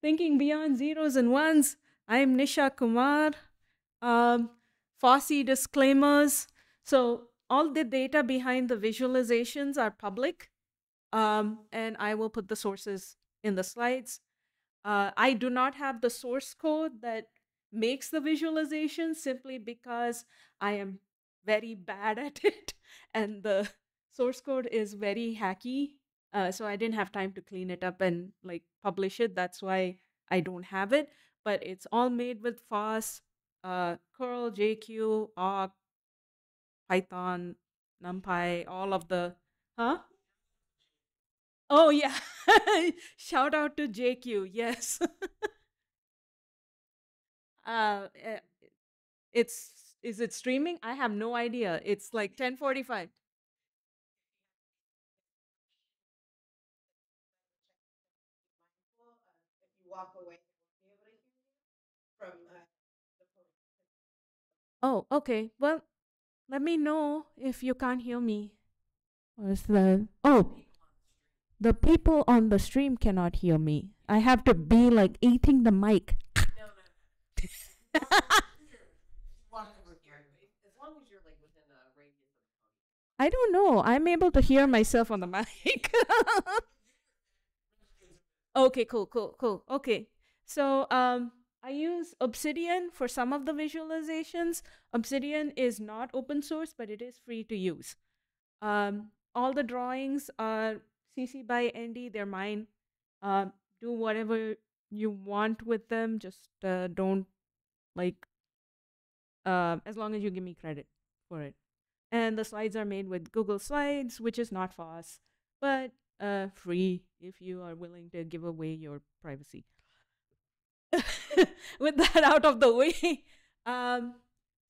Thinking Beyond Zeros and Ones. I am Nisha Kumar. FOSSY disclaimers. So all the data behind the visualizations are public, and I will put the sources in the slides. I do not have the source code that makes the visualization simply because I am very bad at it, and the source code is very hacky. So I didn't have time to clean it up and like publish it. That's why I don't have it, but it's all made with FOSS, curl, JQ, awk, Python, NumPy, all of the, huh? Oh yeah, shout out to JQ, yes. Is it streaming? I have no idea. It's like 10:45. Oh, okay. Well, let me know if you can't hear me. Where's the... Oh, the people on the stream cannot hear me. I have to be like eating the mic. No. I don't know. I'm able to hear myself on the mic. Okay, cool. Okay. So, I use Obsidian for some of the visualizations. Obsidian is not open source, but it is free to use. All the drawings are CC by ND, they're mine. Do whatever you want with them, just don't like, as long as you give me credit for it. And the slides are made with Google Slides, which is not FOSS, but free if you are willing to give away your privacy. With that out of the way,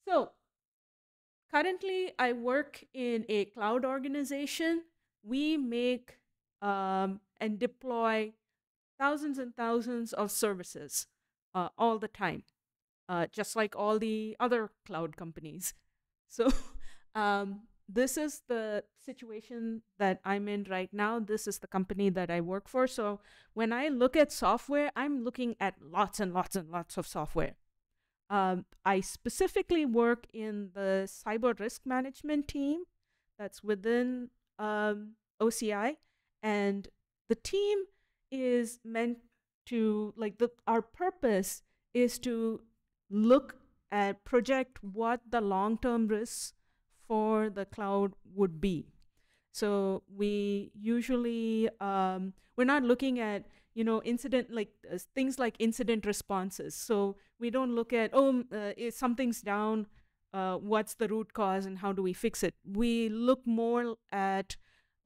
so currently I work in a cloud organization. We make and deploy thousands and thousands of services all the time, just like all the other cloud companies. So this is the situation that I'm in right now. This is the company that I work for. So when I look at software, I'm looking at lots and lots and lots of software. I specifically work in the cyber risk management team that's within OCI. And the team is meant to, like, our purpose is to look at, project what the long-term risks for the cloud would be. So we usually, we're not looking at, you know, incident, like things like incident responses. So we don't look at, oh, if something's down, what's the root cause and how do we fix it? We look more at,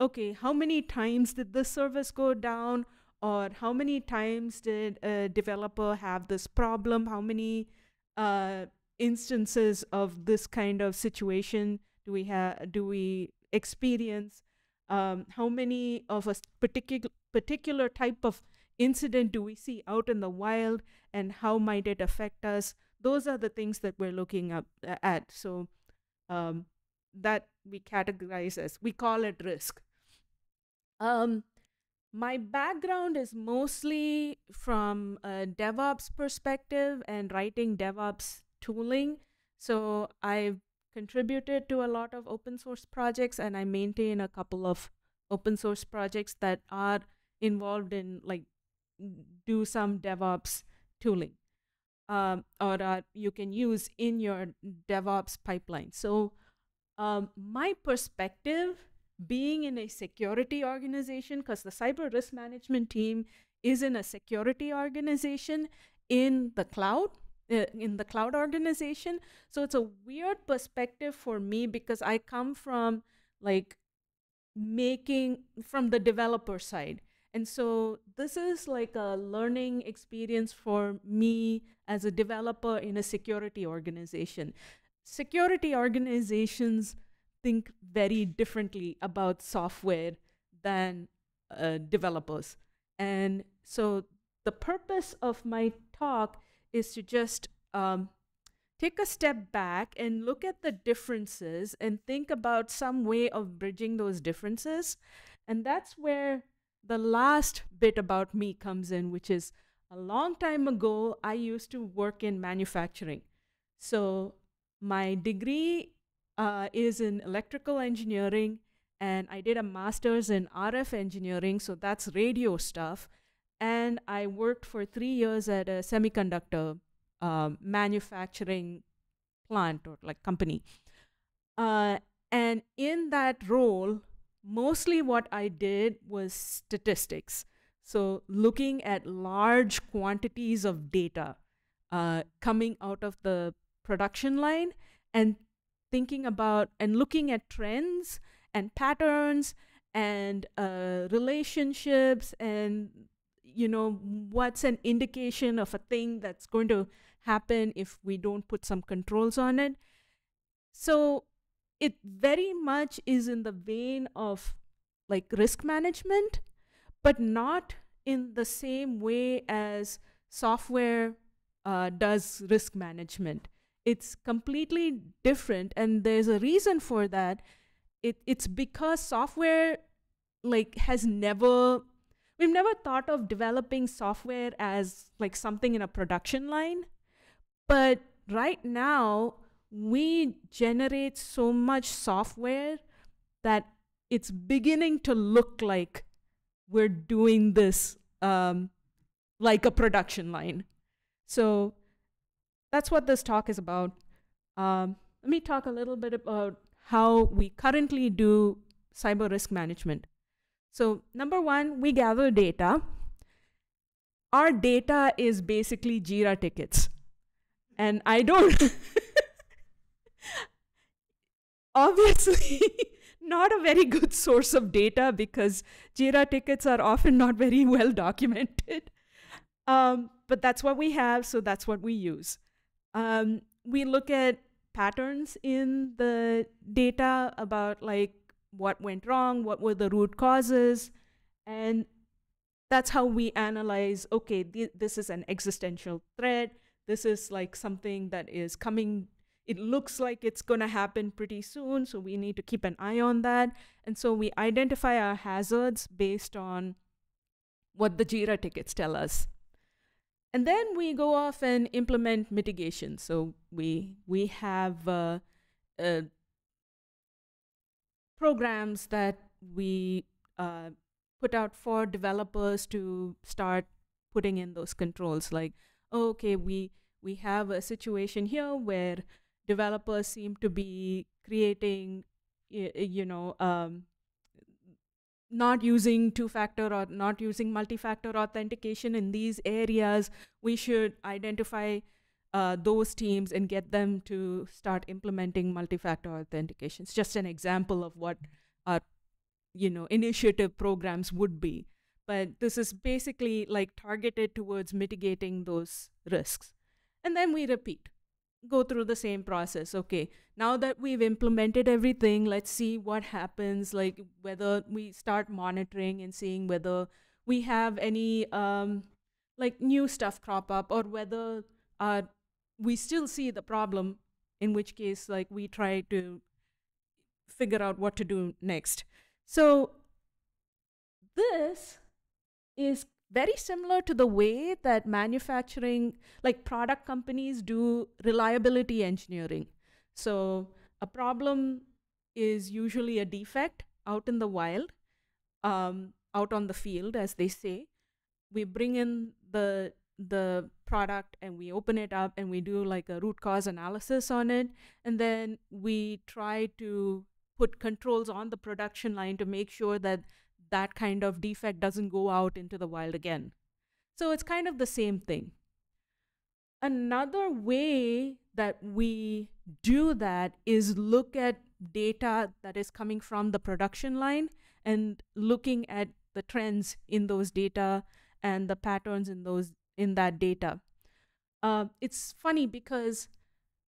okay, how many times did this service go down, or how many times did a developer have this problem? How many instances of this kind of situation do we have? Do we experience? How many of a particular type of incident do we see out in the wild, and how might it affect us? Those are the things that we're looking up at. So that we categorize as, we call it risk. My background is mostly from a DevOps perspective and writing DevOps tooling. So I've contributed to a lot of open source projects, and I maintain a couple of open source projects that are involved in, like, do some DevOps tooling, or you can use in your DevOps pipeline. So my perspective, being in a security organization, because the cyber risk management team is in a security organization in the cloud organization. So it's a weird perspective for me, because I come from, like, from the developer side. And so this is like a learning experience for me as a developer in a security organization. Security organizations think very differently about software than developers. And so the purpose of my talk is to just take a step back and look at the differences and think about some way of bridging those differences. And that's where the last bit about me comes in, which is A long time ago, I used to work in manufacturing. So my degree is in electrical engineering, and I did a master's in RF engineering, so that's radio stuff. And I worked for 3 years at a semiconductor manufacturing plant or like company. And in that role, mostly what I did was statistics. So looking at large quantities of data coming out of the production line and thinking about and looking at trends and patterns and relationships and, you know, what's an indication of a thing that's going to happen if we don't put some controls on it. So it very much is in the vein of like risk management, but not in the same way as software does risk management. It's completely different, and there's a reason for that. It's because software like we've never thought of developing software as like something in a production line, but right now we generate so much software that it's beginning to look like we're doing this like a production line. So that's what this talk is about. Let me talk a little bit about how we currently do cyber risk management. So number one, we gather data. Our data is basically JIRA tickets. And I don't, obviously, not a very good source of data because JIRA tickets are often not very well documented. But that's what we have, so that's what we use. We look at patterns in the data about like what went wrong, what were the root causes, and that's how we analyze, okay, this is an existential threat, this is like something that is coming, it looks like it's gonna happen pretty soon, so we need to keep an eye on that. And so we identify our hazards based on what the JIRA tickets tell us. And then we go off and implement mitigation. So we have programs that we put out for developers to start putting in those controls. Like, okay, we have a situation here where developers seem to be creating, not using two-factor or not using multi-factor authentication in these areas. We should identify those teams and get them to start implementing multi-factor authentication. It's just an example of what our, initiative programs would be. But this is basically like targeted towards mitigating those risks. And then we repeat, go through the same process. Okay, now that we've implemented everything, let's see what happens, like whether we start monitoring and seeing whether we have any like new stuff crop up, or whether we still see the problem, in which case like we try to figure out what to do next. So this is very similar to the way that manufacturing, like product companies do reliability engineering. So a problem is usually a defect out in the wild, out on the field, as they say. We bring in the product and we open it up and we do like a root cause analysis on it. And then we try to put controls on the production line to make sure that that kind of defect doesn't go out into the wild again. So it's kind of the same thing. Another way that we do that is look at data that is coming from the production line and looking at the trends in those data and the patterns in those in that data. It's funny because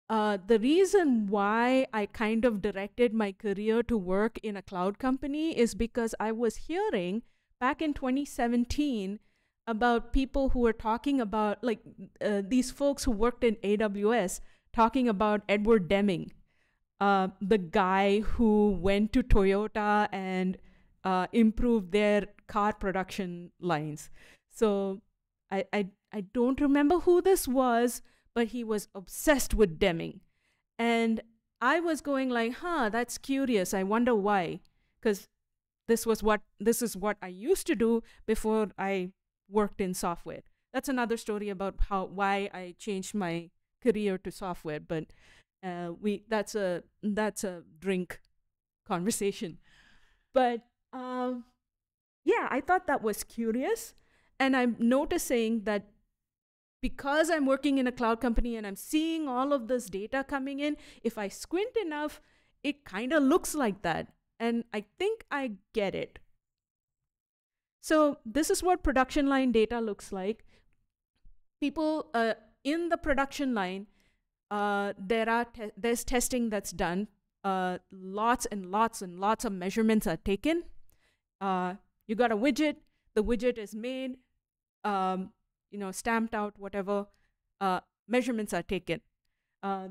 the reason why I kind of directed my career to work in a cloud company is because I was hearing back in 2017 about people who were talking about, like these folks who worked in AWS talking about Edward Deming, the guy who went to Toyota and improved their car production lines. So I I don't remember who this was, but he was obsessed with Deming. And I was going like, huh, that's curious. I wonder why. Because this is what I used to do before I worked in software. That's another story about how why I changed my career to software, but that's a drink conversation. But yeah, I thought that was curious. And I'm noticing that because I'm working in a cloud company and I'm seeing all of this data coming in, if I squint enough, it kind of looks like that. And I think I get it. So this is what production line data looks like. People in the production line, there's testing that's done. Lots and lots and lots of measurements are taken. You got a widget. The widget is made. You know, stamped out, whatever, measurements are taken.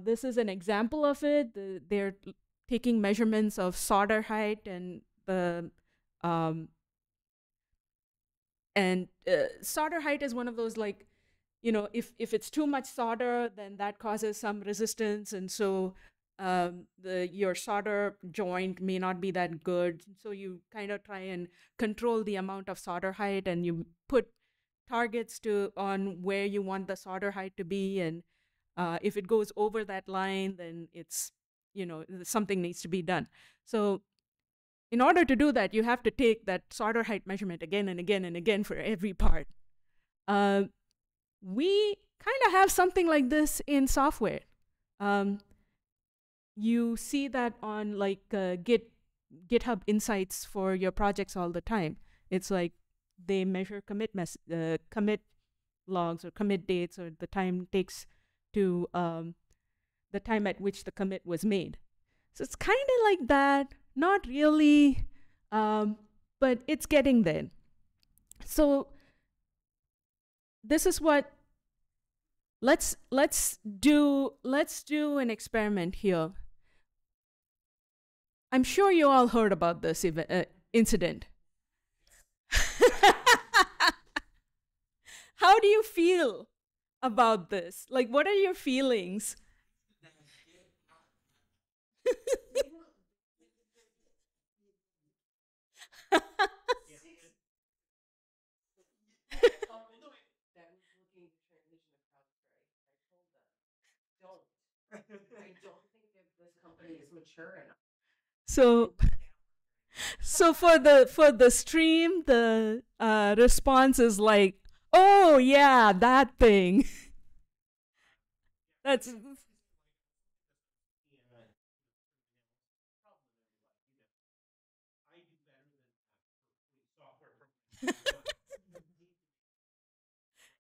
This is an example of it. They're taking measurements of solder height and the solder height is one of those, like, you know, if it's too much solder, then that causes some resistance, and so your solder joint may not be that good. So you kind of try and control the amount of solder height, and you put targets on where you want the solder height to be, and if it goes over that line, then it's, you know, something needs to be done. So in order to do that, you have to take that solder height measurement again and again and again for every part. We kind of have something like this in software. You see that on like GitHub Insights for your projects all the time. It's like, they measure commit logs or commit dates, or the time takes to the time at which the commit was made. So it's kind of like that, not really, but it's getting there. So this is what, let's do an experiment here. I'm sure you all heard about this incident. How do you feel about this? Like, what are your feelings? So for the stream, the response is like, "Oh yeah, that thing." That's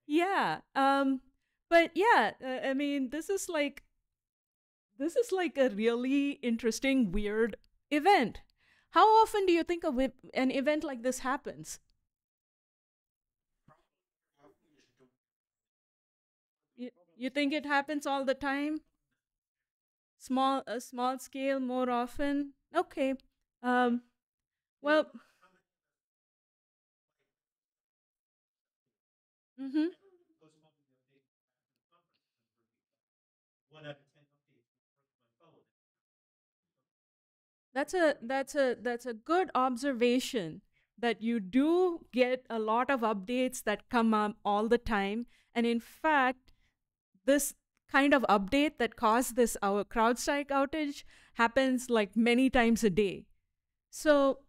yeah. But yeah, I mean, this is like a really interesting, weird event. How often do you think an event like this happens? You think it happens all the time? Small scale, more often? Okay. Well. Mm-hmm. That's a good observation, that you do get a lot of updates that come up all the time. And in fact, this kind of update that caused our CrowdStrike outage happens like many times a day. So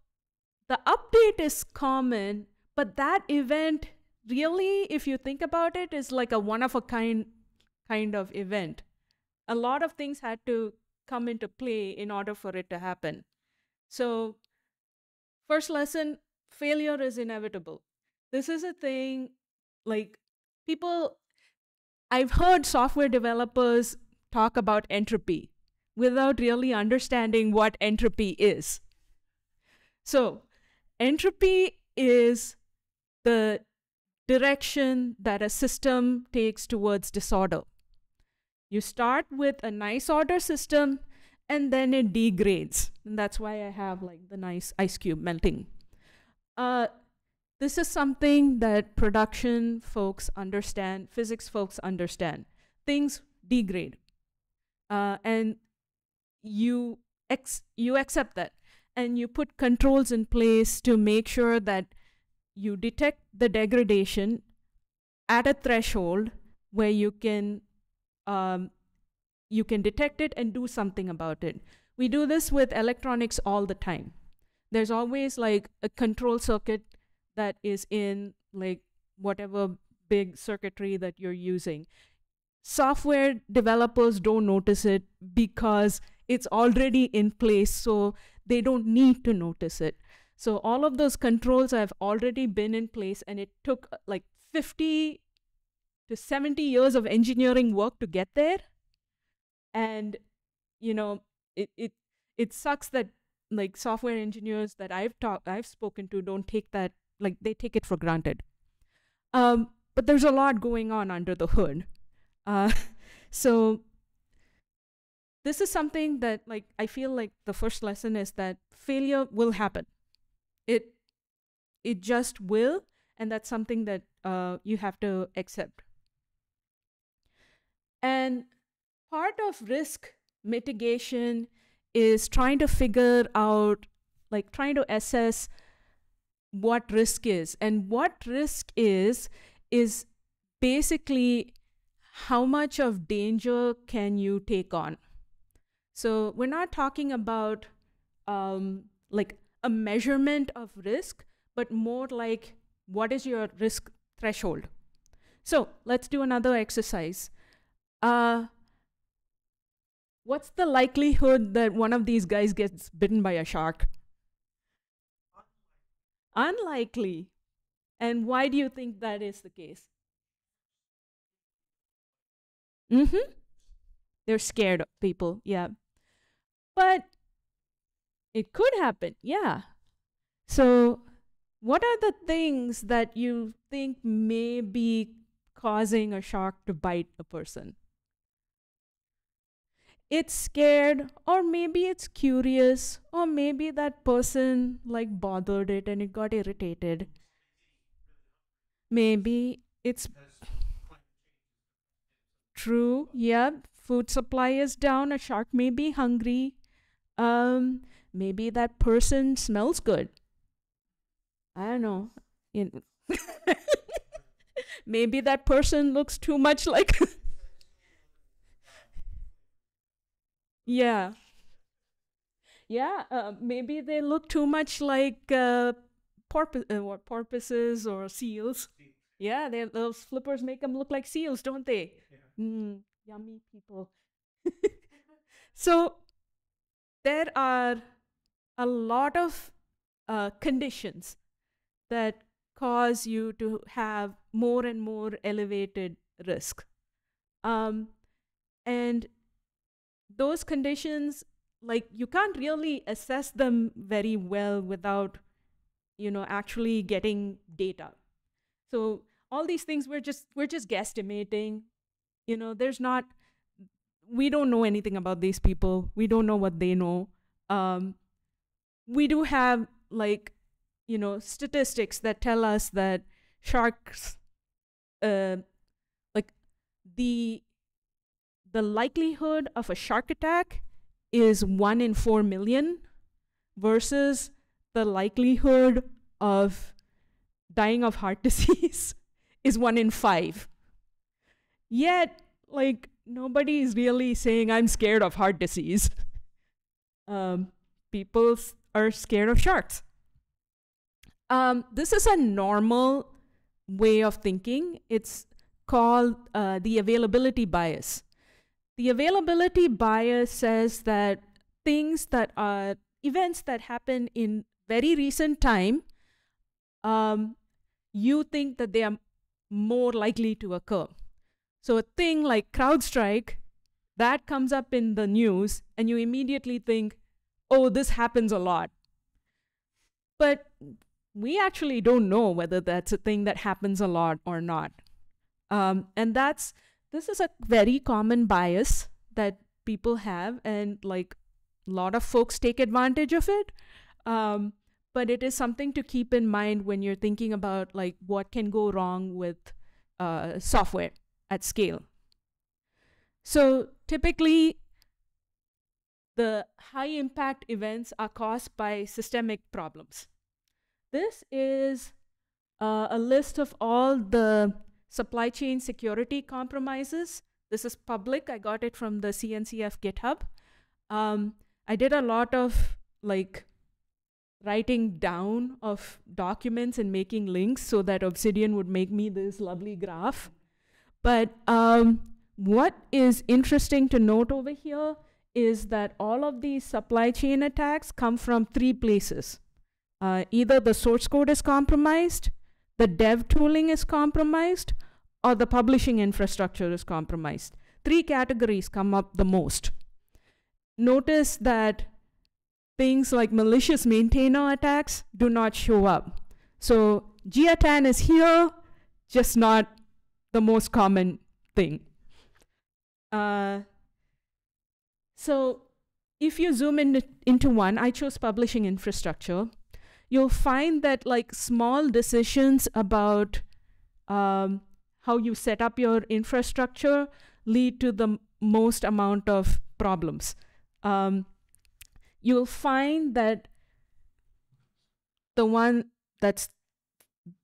the update is common, but that event really, if you think about it, is like a one-of-a-kind kind of event. A lot of things had to come into play in order for it to happen. So first lesson, failure is inevitable. This is a thing, like, people, I've heard software developers talk about entropy without really understanding what entropy is. So entropy is the direction that a system takes towards disorder. You start with a nice order system, and then it degrades. And that's why I have like the nice ice cube melting. This is something that production folks understand, physics folks understand. Things degrade, and you accept that, and you put controls in place to make sure that you detect the degradation at a threshold where you can detect it and do something about it. We do this with electronics all the time. There's always like a control circuit that is in like whatever big circuitry that you're using. Software developers don't notice it because it's already in place, so they don't need to notice it. So all of those controls have already been in place, and it took like 50 to 70 years of engineering work to get there. And you know, it sucks that like software engineers that I've spoken to don't take that, like they take it for granted. But there's a lot going on under the hood. So this is something that like I feel like the first lesson is that failure will happen. It just will, and that's something that you have to accept. And part of risk mitigation is trying to figure out, like trying to assess what risk is. And what risk is basically how much of danger can you take on. So we're not talking about like a measurement of risk, but more like what is your risk threshold. So let's do another exercise. What's the likelihood that one of these guys gets bitten by a shark? Unlikely. And why do you think that is the case? They're scared of people, yeah. But it could happen, yeah. So what are the things that you think may be causing a shark to bite a person? It's scared, or maybe it's curious, or maybe that person like bothered it and it got irritated. Maybe it's true, yeah, food supply is down, a shark may be hungry. Maybe that person smells good. I don't know. Maybe that person looks too much like... Yeah. Yeah, maybe they look too much like porpoises or seals. Yeah, those flippers make them look like seals, don't they? Yeah. Yummy people. So there are a lot of conditions that cause you to have more and more elevated risk. And those conditions, like you can't really assess them very well without, you know, actually getting data. So all these things we're just guesstimating. You know, there's not, we don't know anything about these people. We don't know what they know. We do have like, you know, statistics that tell us that sharks, like the likelihood of a shark attack is 1 in 4 million versus the likelihood of dying of heart disease is 1 in 5. Yet, like, nobody's really saying I'm scared of heart disease. People are scared of sharks. This is a normal way of thinking. It's called the availability bias. The availability bias says that things that are events that happen in very recent time, you think that they are more likely to occur. So a thing like CrowdStrike, that comes up in the news and you immediately think, oh, this happens a lot. But we actually don't know whether that's a thing that happens a lot or not. And that's... This is a very common bias that people have, and like a lot of folks take advantage of it. but it is something to keep in mind when you're thinking about like what can go wrong with software at scale. So typically, the high impact events are caused by systemic problems. This is a list of all the supply chain security compromises. This is public. I got it from the CNCF GitHub. I did a lot of like writing down of documents and making links so that Obsidian would make me this lovely graph. But what is interesting to note over here is that all of these supply chain attacks come from three places. Either the source code is compromised, the dev tooling is compromised, or the publishing infrastructure is compromised. Three categories come up the most. Notice that things like malicious maintainer attacks do not show up. So GIATAN is here, just not the most common thing. So if you zoom in into one, I chose publishing infrastructure, you'll find that like small decisions about how you set up your infrastructure lead to the most amount of problems. You'll find that the one that's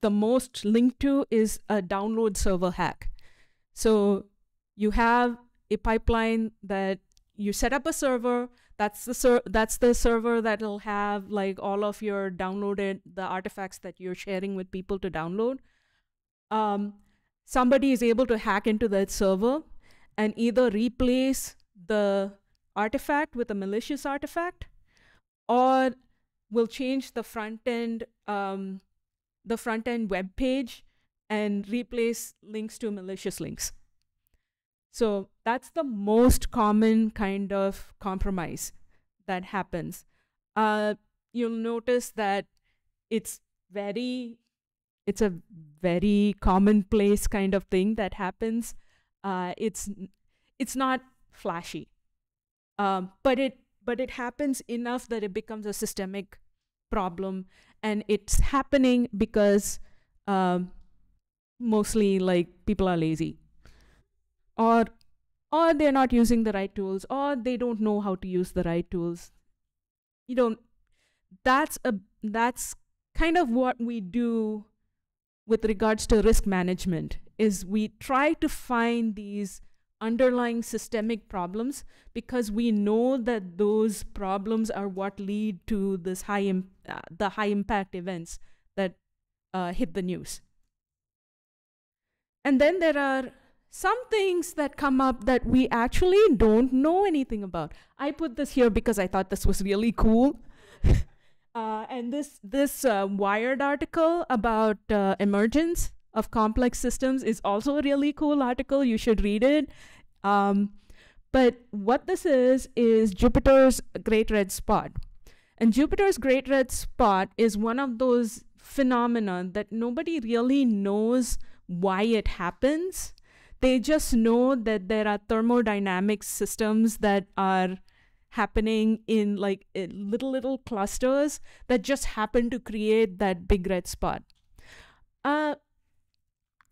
the most linked to is a download server hack. So you have a pipeline that you set up a server, that's the server that'll have like all of your downloaded, the artifacts that you're sharing with people to download. Somebody is able to hack into that server and either replace the artifact with a malicious artifact, or will change the front end web page and replace links to malicious links. So that's the most common kind of compromise that happens. You'll notice that it's a very commonplace kind of thing that happens. It's not flashy. But it happens enough that it becomes a systemic problem, and it's happening because mostly like people are lazy, or they're not using the right tools, or they don't know how to use the right tools. You don't. That's kind of what we do with regards to risk management, is we try to find these underlying systemic problems because we know that those problems are what lead to this the high impact events that hit the news. And then there are some things that come up that we actually don't know anything about. I put this here because I thought this was really cool. And this Wired article about emergence of complex systems is also a really cool article. You should read it. But what this is Jupiter's Great Red Spot. And Jupiter's Great Red Spot is one of those phenomena that nobody really knows why it happens. They just know that there are thermodynamic systems that are happening in like little clusters that just happen to create that big red spot.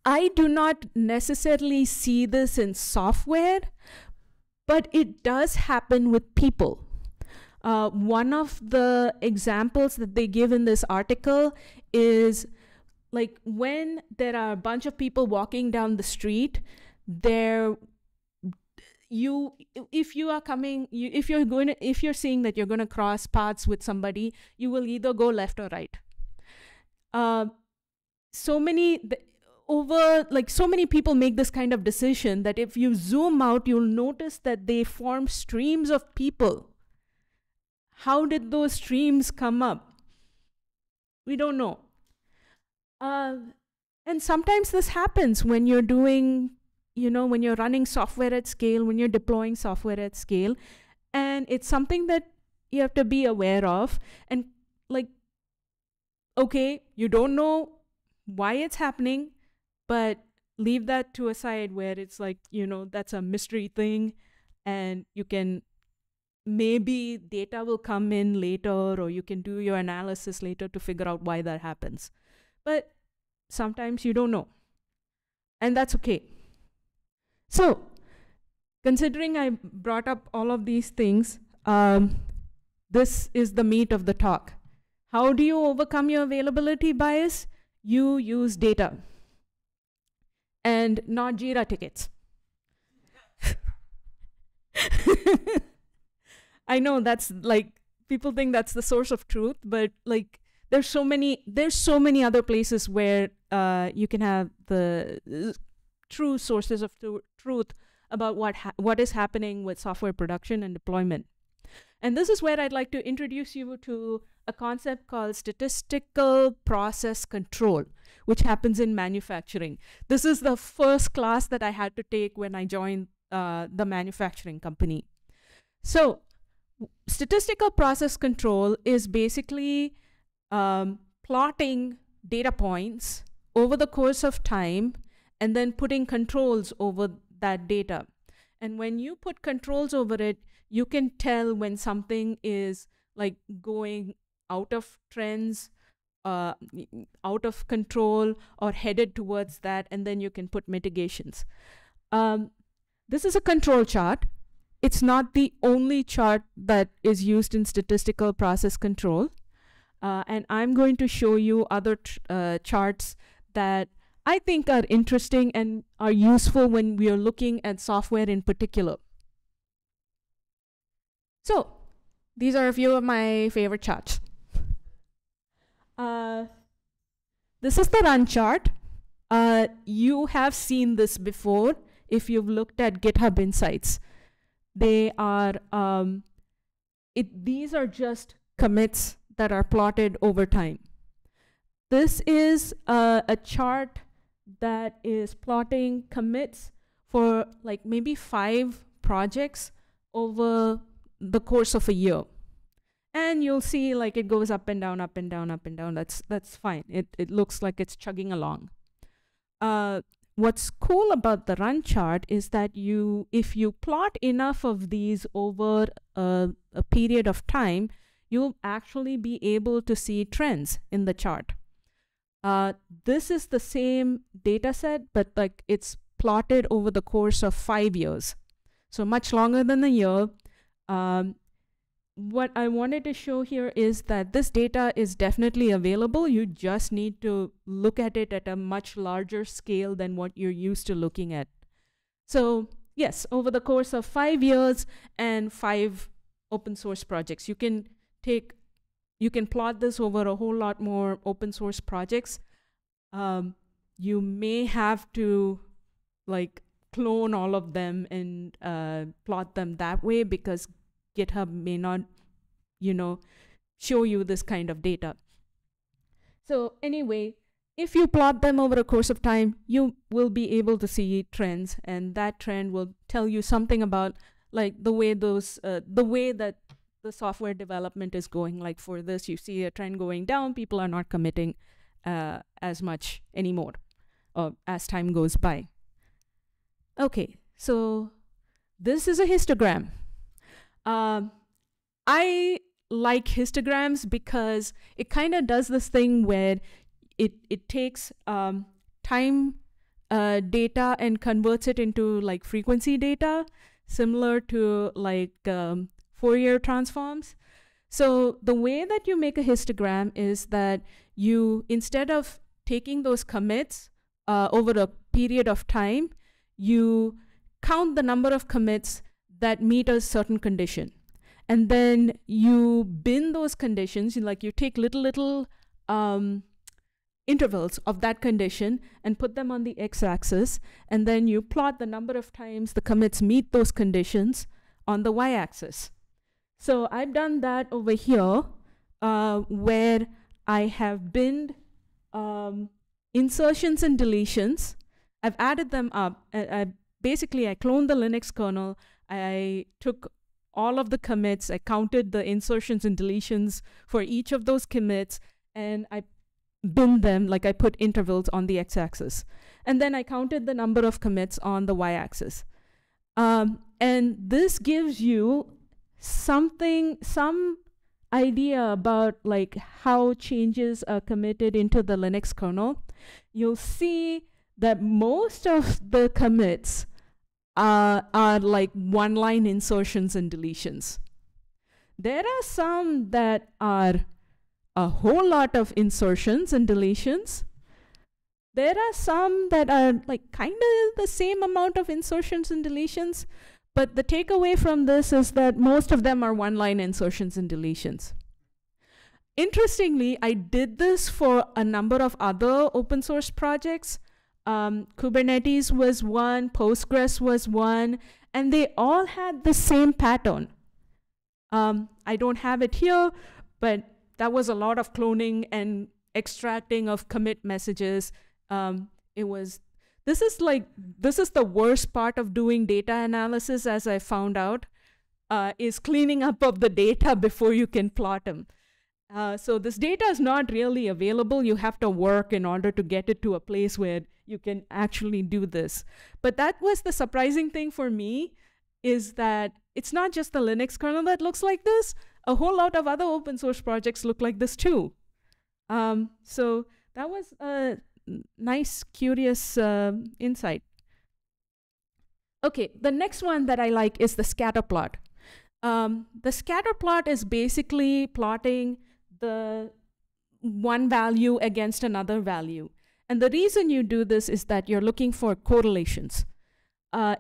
I do not necessarily see this in software, but it does happen with people. One of the examples that they give in this article is like when there are a bunch of people walking down the street, if you're seeing that you're going to cross paths with somebody, you will either go left or right. So many people make this kind of decision that if you zoom out, you'll notice that they form streams of people. How did those streams come up? We don't know. And sometimes this happens when you're doing, you know, when you're running software at scale, when you're deploying software at scale, and it's something that you have to be aware of. And like, okay, you don't know why it's happening, but leave that to a side where it's like, you know, that's a mystery thing and you can maybe data will come in later, or you can do your analysis later to figure out why that happens. But sometimes you don't know, and that's okay. So considering I brought up all of these things, this is the meat of the talk. How do you overcome your availability bias? You use data and not JIRA tickets. I know that's like, people think that's the source of truth, but like there's so many other places where you can have the true sources of truth about what is happening with software production and deployment. And this is where I'd like to introduce you to a concept called statistical process control, which happens in manufacturing. This is the first class that I had to take when I joined the manufacturing company. So statistical process control is basically plotting data points over the course of time and then putting controls over that data. And when you put controls over it, you can tell when something is like going out of trends, out of control, or headed towards that, and then you can put mitigations. This is a control chart. It's not the only chart that is used in statistical process control. And I'm going to show you other charts that I think are interesting and are useful when we are looking at software in particular. So these are a few of my favorite charts. This is the run chart. You have seen this before if you've looked at GitHub Insights. They are, these are just commits that are plotted over time. This is a chart that is plotting commits for like maybe 5 projects over the course of a year. And you'll see like it goes up and down, up and down, up and down. That's fine. It looks like it's chugging along. What's cool about the run chart is that if you plot enough of these over a period of time, you'll actually be able to see trends in the chart. This is the same data set, but like it's plotted over the course of 5 years. So much longer than a year. What I wanted to show here is that this data is definitely available. You just need to look at it at a much larger scale than what you're used to looking at. So yes, over the course of 5 years and 5 open source projects, you can plot this over a whole lot more open source projects. You may have to like clone all of them and plot them that way, because GitHub may not, you know, show you this kind of data. So anyway, if you plot them over a course of time, you will be able to see trends, and that trend will tell you something about like the way that the software development is going. Like for this, you see a trend going down. People are not committing as much anymore as time goes by. Okay, so this is a histogram. I like histograms because it kind of does this thing where it takes time data and converts it into like frequency data, similar to like Fourier transforms. So the way that you make a histogram is that you, instead of taking those commits over a period of time, you count the number of commits that meet a certain condition. And then you bin those conditions, like you take little intervals of that condition and put them on the x-axis, and then you plot the number of times the commits meet those conditions on the y-axis. So I've done that over here, where I have binned insertions and deletions. I've added them up. I cloned the Linux kernel. I took all of the commits, I counted the insertions and deletions for each of those commits, and I binned them, like I put intervals on the x-axis. And then I counted the number of commits on the y-axis. And this gives you some idea about like how changes are committed into the Linux kernel, you'll see that most of the commits are like one-line insertions and deletions. There are some that are a whole lot of insertions and deletions. There are some that are like kind of the same amount of insertions and deletions, but the takeaway from this is that most of them are one-line insertions and deletions. Interestingly, I did this for a number of other open source projects. Kubernetes was one, Postgres was one, and they all had the same pattern. I don't have it here, but that was a lot of cloning and extracting of commit messages. This is the worst part of doing data analysis, as I found out, is cleaning up of the data before you can plot them. So this data is not really available. You have to work in order to get it to a place where you can actually do this. But that was the surprising thing for me, is that it's not just the Linux kernel that looks like this. A whole lot of other open source projects look like this too. So that was a nice, curious insight. Okay, the next one that I like is the scatter plot. The scatter plot is basically plotting the one value against another value. And the reason you do this is that you're looking for correlations.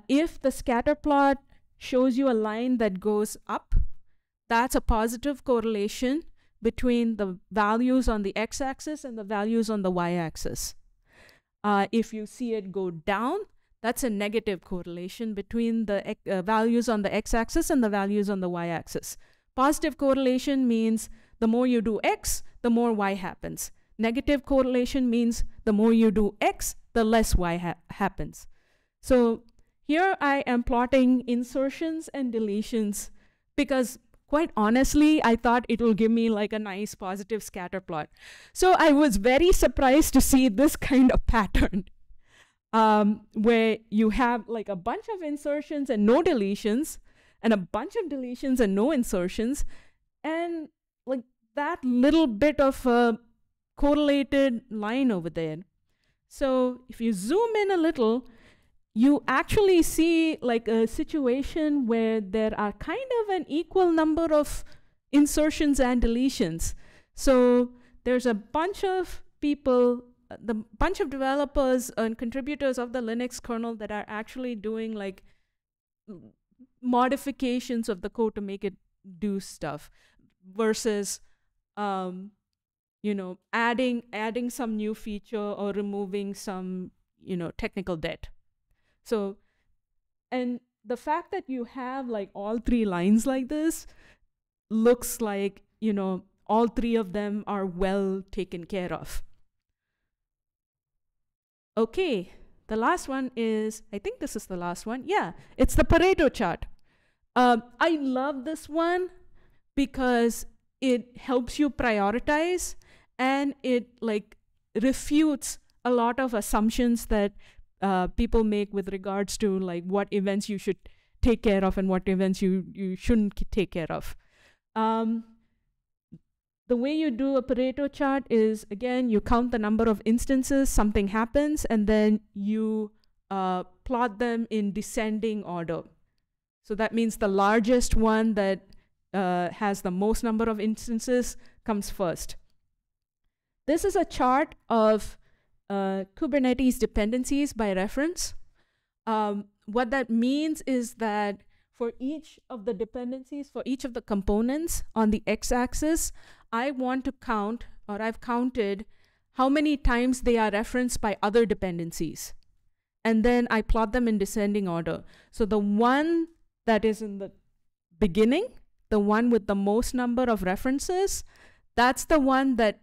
If the scatter plot shows you a line that goes up, that's a positive correlation between the values on the x-axis and the values on the y-axis. If you see it go down, that's a negative correlation between the values on the x-axis and the values on the y-axis. Positive correlation means the more you do x, the more y happens. Negative correlation means the more you do x, the less y happens. So here I am plotting insertions and deletions because, quite honestly, I thought it will give me like a nice positive scatter plot. So I was very surprised to see this kind of pattern where you have like a bunch of insertions and no deletions, and a bunch of deletions and no insertions, and like that little bit of a correlated line over there. So if you zoom in a little, you actually see like a situation where there are kind of an equal number of insertions and deletions. So there's a bunch of people, the bunch of developers and contributors of the Linux kernel that are actually doing like modifications of the code to make it do stuff versus, you know, adding some new feature or removing some, you know, technical debt. So, and the fact that you have like all three lines like this looks like, you know, all three of them are well taken care of. Okay, the last one is, I think this is the last one. Yeah, it's the Pareto chart. I love this one because it helps you prioritize, and it like refutes a lot of assumptions that people make with regards to like what events you should take care of and what events you shouldn't take care of. The way you do a Pareto chart is, again, you count the number of instances something happens, and then you plot them in descending order. So that means the largest one that has the most number of instances comes first. This is a chart of Kubernetes dependencies by reference. What that means is that for each of the dependencies, for each of the components on the x-axis, I want to count, or I've counted, how many times they are referenced by other dependencies. And then I plot them in descending order. So the one that is in the beginning, the one with the most number of references, that's the one that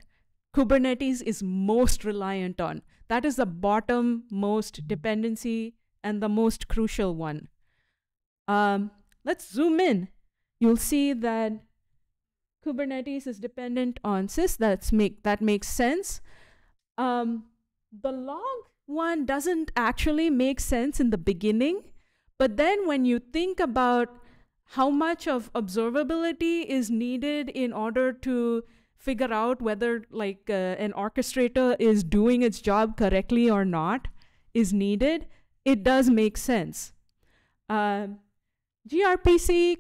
Kubernetes is most reliant on. That is the bottom most dependency and the most crucial one. Let's zoom in. You'll see that Kubernetes is dependent on sys. That makes sense. The log one doesn't actually make sense in the beginning, but then when you think about how much of observability is needed in order to figure out whether like an orchestrator is doing its job correctly or not is needed, it does make sense. gRPC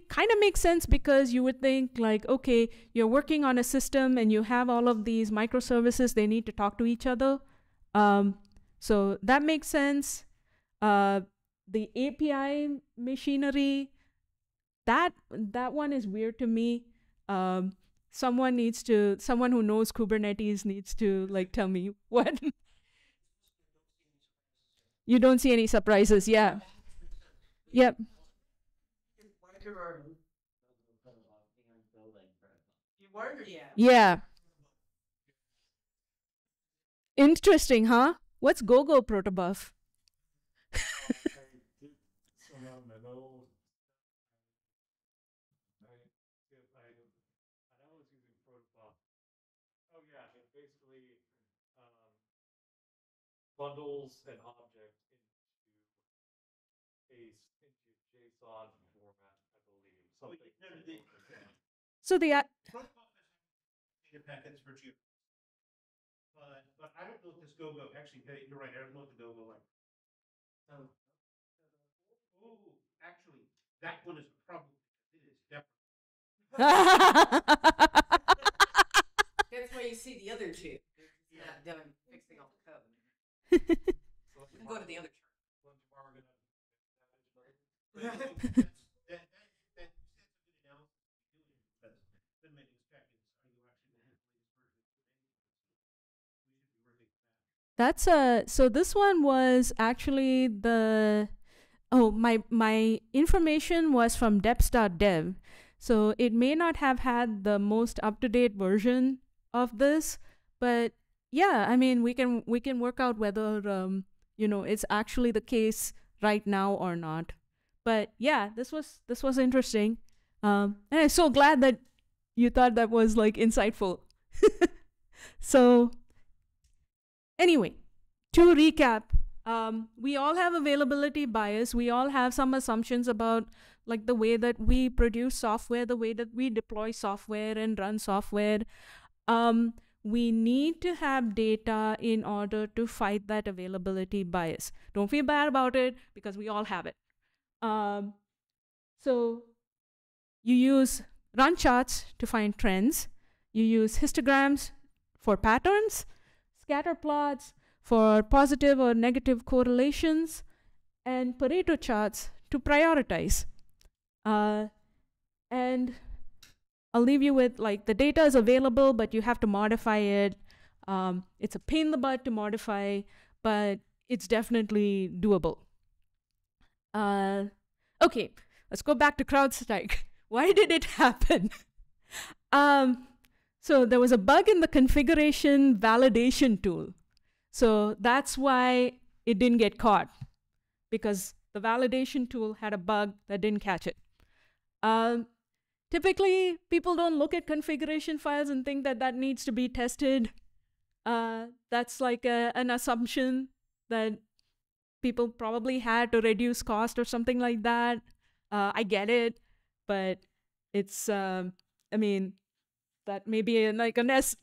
kind of makes sense because you would think like, okay, you're working on a system and you have all of these microservices, they need to talk to each other. So that makes sense. The API machinery, that one is weird to me. Someone who knows Kubernetes needs to like tell me what. You don't see any surprises, yeah. Yep. Yeah. Interesting, huh? What's GoGo protobuf? Bundles an object into JSON format, I believe. Something. So the data packets for you. But I don't know if this GoGo actually. You're right. I don't know if the GoGo like. Actually, that one is probably it is definitely. That's why you see the other two. Yeah, done fixing all the code. Go to the other chart. That's a so this one was actually the my information was from deps.dev, so it may not have had the most up-to-date version of this, but yeah, I mean, we can work out whether you know, it's actually the case right now or not. But yeah, this was interesting, and I'm so glad that you thought that was like insightful. So anyway, to recap, we all have availability bias. We all have some assumptions about like the way that we produce software, the way that we deploy software and run software. We need to have data in order to fight that availability bias. Don't feel bad about it because we all have it. So you use run charts to find trends. You use histograms for patterns, scatter plots for positive or negative correlations, and Pareto charts to prioritize. And I'll leave you with like the data is available, but you have to modify it. It's a pain in the butt to modify, but it's definitely doable. Okay, let's go back to CrowdStrike. Why did it happen? So there was a bug in the configuration validation tool. So that's why it didn't get caught, because the validation tool had a bug that didn't catch it. Typically, people don't look at configuration files and think that that needs to be tested. That's like an assumption that people probably had to reduce cost or something like that. I get it, but it's, I mean, that may be like a nest.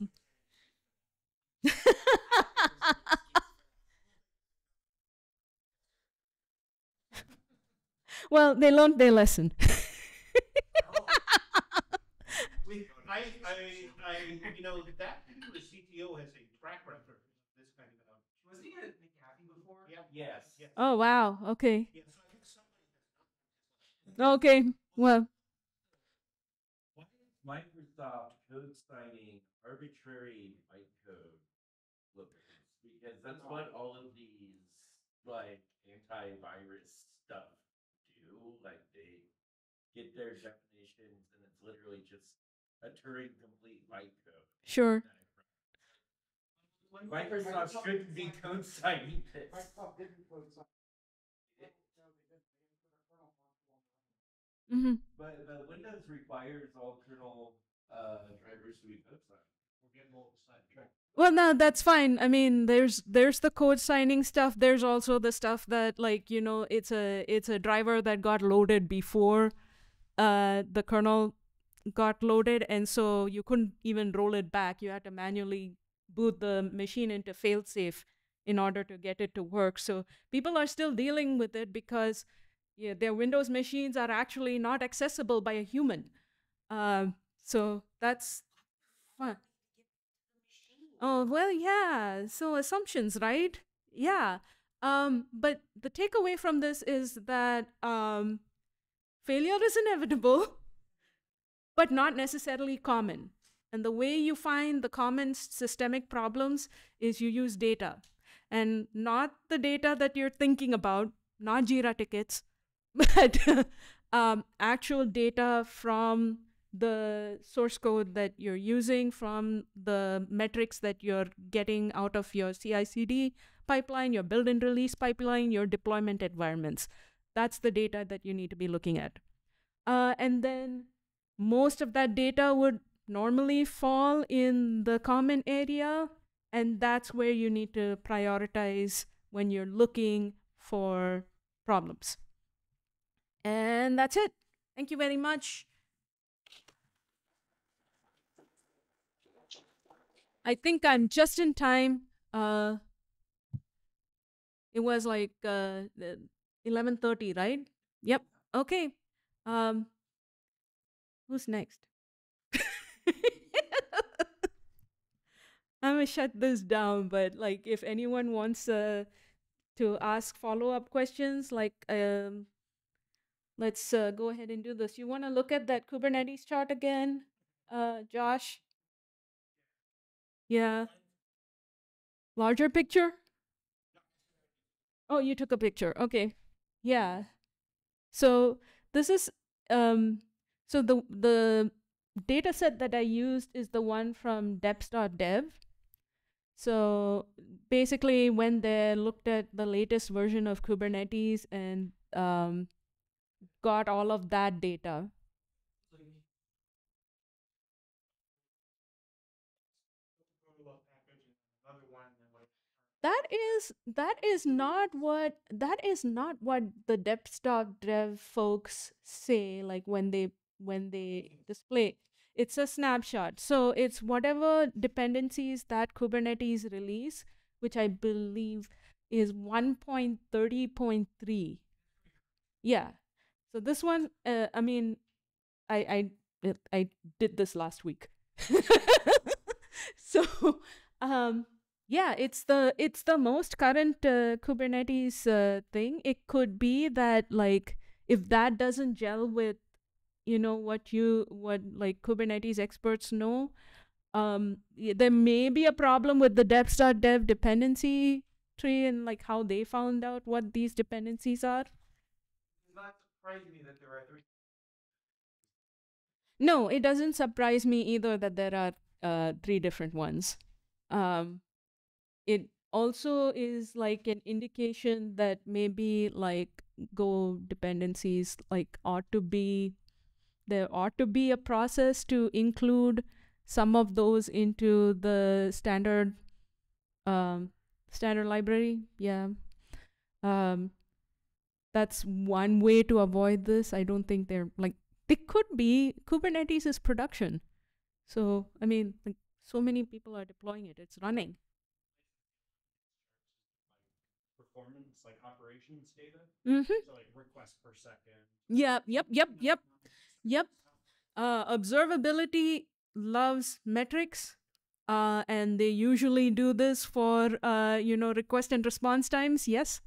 Well, they learned their lesson. You know, that particular CTO has a track record of this kind of stuff. Was he at McAfee before? Yeah. Yes. Yes. Oh wow. Okay. Yeah, so I think somebody has done. Okay. Well. Why is Microsoft code signing arbitrary byte code lookups? Because that's what all of these like antivirus stuff do. Like they get their definitions, and it's literally just a Turing complete byte code. Sure. Microsoft shouldn't be code signing this. Microsoft didn't code sign it. Mm-hmm. But Windows requires all kernel drivers to be code signed. We're getting all sidetracked. Well, no, that's fine. I mean, there's the code signing stuff. There's also the stuff that like, you know, it's a driver that got loaded before the kernel got loaded, and so you couldn't even roll it back. You had to manually boot the machine into failsafe in order to get it to work. So people are still dealing with it because their Windows machines are actually not accessible by a human. So that's fun. Oh, well, yeah. So assumptions, right? Yeah. But the takeaway from this is that failure is inevitable, but not necessarily common. And the way you find the common systemic problems is you use data, and not the data that you're thinking about, not JIRA tickets, but actual data from the source code that you're using, from the metrics that you're getting out of your CI/CD pipeline, your build and release pipeline, your deployment environments. That's the data that you need to be looking at. And then most of that data would normally fall in the common area, and that's where you need to prioritize when you're looking for problems. And that's it. Thank you very much. I think I'm just in time. It was like 11:30, right? Yep. Okay. Who's next? I'm gonna shut this down, but like, if anyone wants to ask follow-up questions, like let's go ahead and do this. You want to look at that Kubernetes chart again, Josh? Yeah. Larger picture? Oh, you took a picture. Okay. Yeah. So this is, so the data set that I used is the one from deps.dev. So basically, when they looked at the latest version of Kubernetes and got all of that data. That is not what the deps.dev folks say, like when they display. It's a snapshot. So it's whatever dependencies that Kubernetes release, which I believe is 1.30.3. Yeah. So this one, I mean, I did this last week. So yeah, it's the most current Kubernetes thing. It could be that, like, if that doesn't gel with, you know, what like Kubernetes experts know, there may be a problem with the deps.dev dependency tree and like how they found out what these dependencies are. It does not surprise me that there are three. No, it doesn't surprise me either that there are three different ones. It also is like an indication that maybe like Go dependencies like there ought to be a process to include some of those into the standard standard library. Yeah. That's one way to avoid this. I don't think they're like, they could be. Kubernetes is production. So I mean, like, so many people are deploying it. It's running. Performance, like operations data, so like requests per second. Yep. Observability loves metrics, and they usually do this for you know, request and response times. Yes.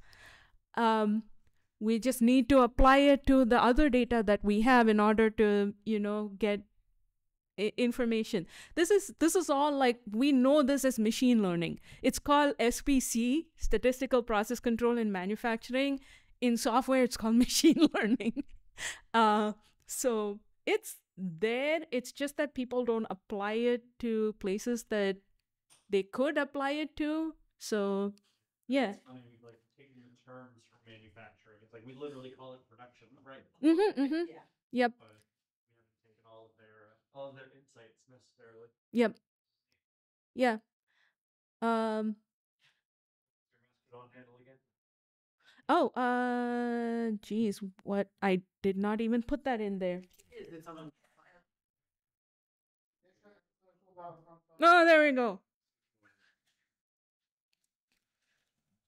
We just need to apply it to the other data that we have in order to, you know, get information. This is all like, we know this as machine learning. It's called SPC, statistical process control in manufacturing. In software, it's called machine learning. So it's there. It's just that people don't apply it to places that they could apply it to. So yeah. It's funny, like taking the terms for manufacturing. It's like we literally call it production, right? Yeah. Yep. But all of their insights necessarily. Yep. Yeah. Oh, geez, what? I did not even put that in there. No, there we go.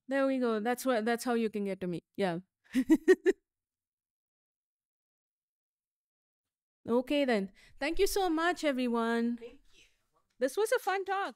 There we go. That's what. That's how you can get to me. Yeah. Okay then. Thank you so much, everyone. Thank you. This was a fun talk.